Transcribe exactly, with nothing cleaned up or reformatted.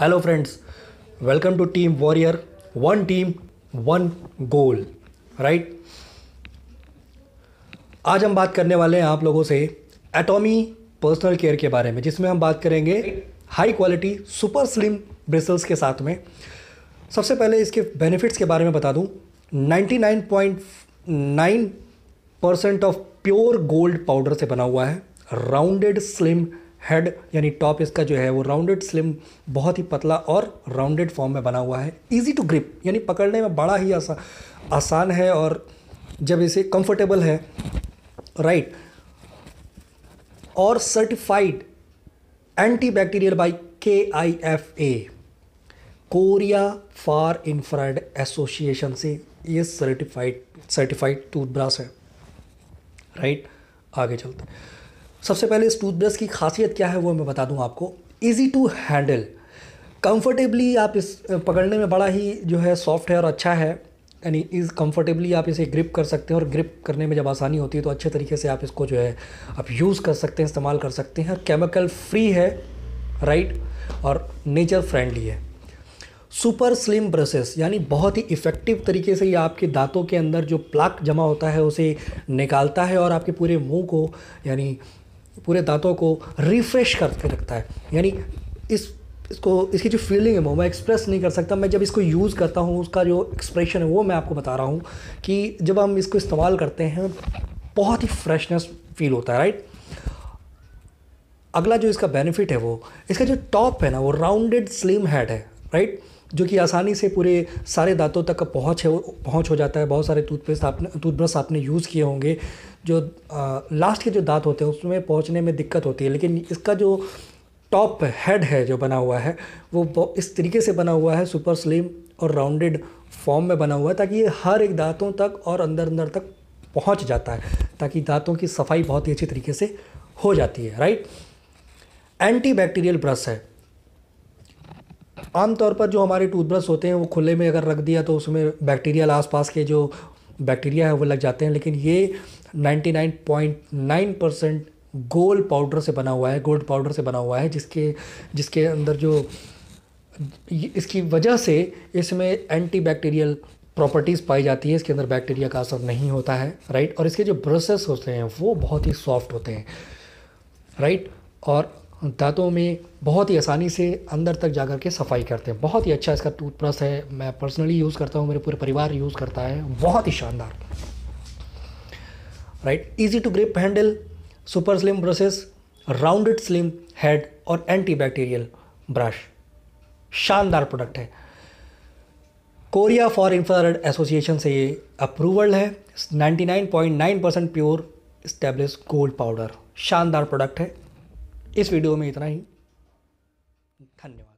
Hello friends, welcome to team warrior. One team one goal, right. आज हम बात करने वाले हैं आप लोगों से एटॉमी पर्सनल केयर के बारे में, जिसमें हम बात करेंगे high quality super slim bristles के साथ में। सबसे पहले इसके बेनिफिट्स के बारे में बता दूं। निन्यानवे पॉइंट नौ percent of pure gold powder से बना हुआ है। राउंडेड स्लिम हेड, यानी टॉप इसका जो है वो राउंडेड स्लिम, बहुत ही पतला और राउंडेड फॉर्म में बना हुआ है। इजी टू ग्रिप, यानी पकड़ने में बड़ा ही आसा, आसान है और जब इसे कंफर्टेबल है, राइट। और certified anti bacterial by K I F A, Korea for infrared association से ये सर्टिफाइड सर्टिफाइड टूथब्रश है, राइट। आगे चलते हैं। सबसे पहले इस टूथब्रश की खासियत क्या है वो मैं बता दूं आपको। इजी टू हैंडल, कंफर्टेबली आप इस पकड़ने में बड़ा ही जो है सॉफ्ट है और अच्छा है, यानी इस कंफर्टेबली आप इसे ग्रिप कर सकते हैं। और ग्रिप करने में जब आसानी होती है तो अच्छे तरीके से आप इसको जो है आप यूज़ कर सकते हैं, इस्तेमाल कर सकते हैं। केमिकल फ्री है, राइट, और नेचर फ्रेंडली है। सुपर स्लिम ब्रशेस, यानी बहुत ही इफ़ेक्टिव तरीके से ये आपके दांतों के अंदर जो प्लाक जमा होता है उसे निकालता है और आपके पूरे मुँह को, यानी पूरे दांतों को रिफ़्रेश करके रखता है। यानी इस इसको इसकी जो फीलिंग है वो मैं एक्सप्रेस नहीं कर सकता। मैं जब इसको यूज़ करता हूँ उसका जो एक्सप्रेशन है वो मैं आपको बता रहा हूँ कि जब हम इसको इस्तेमाल करते हैं बहुत ही फ्रेशनेस फील होता है, राइट। अगला जो इसका बेनिफिट है वो इसका जो टॉप है ना वो राउंडेड स्लिम हेड है, राइट, जो कि आसानी से पूरे सारे दांतों तक पहुँच है पहुँच हो जाता है। बहुत सारे टूथपेस्ट आपने टूथब्रश आपने यूज़ किए होंगे जो आ, लास्ट के जो दांत होते हैं उसमें पहुँचने में दिक्कत होती है, लेकिन इसका जो टॉप हेड है जो बना हुआ है वो इस तरीके से बना हुआ है, सुपर स्लिम और राउंडेड फॉर्म में बना हुआ है, ताकि ये हर एक दांतों तक और अंदर अंदर तक पहुँच जाता है, ताकि दांतों की सफाई बहुत ही अच्छी तरीके से हो जाती है, राइट। एंटी बैक्टीरियल ब्रश है। आमतौर पर जो हमारे टूथब्रश होते हैं वो खुले में अगर रख दिया तो उसमें बैक्टीरियल आसपास के जो बैक्टीरिया है वो लग जाते हैं, लेकिन ये निन्यानवे पॉइंट नौ परसेंट गोल्ड पाउडर से बना हुआ है गोल्ड पाउडर से बना हुआ है, जिसके जिसके अंदर जो इसकी वजह से इसमें एंटी बैक्टीरियल प्रॉपर्टीज़ पाई जाती है। इसके अंदर बैक्टीरिया का असर नहीं होता है, राइट। और इसके जो ब्रशेस होते हैं वो बहुत ही सॉफ्ट होते हैं, राइट, और दांतों में बहुत ही आसानी से अंदर तक जा कर के सफाई करते हैं। बहुत ही अच्छा इसका टूथब्रश है, मैं पर्सनली यूज़ करता हूँ, मेरे पूरे परिवार यूज़ करता है, बहुत ही शानदार, right. Easy to grip handle, super slim brushes, rounded slim head और एंटी बैक्टीरियल ब्रश, शानदार प्रोडक्ट है। कोरिया फॉर इंफ्रारेड एसोसिएशन से ये अप्रूवल है। निन्यानवे पॉइंट नौ परसेंट प्योर स्टेबलिश गोल्ड पाउडर, शानदार प्रोडक्ट है। इस वीडियो में इतना ही, धन्यवाद।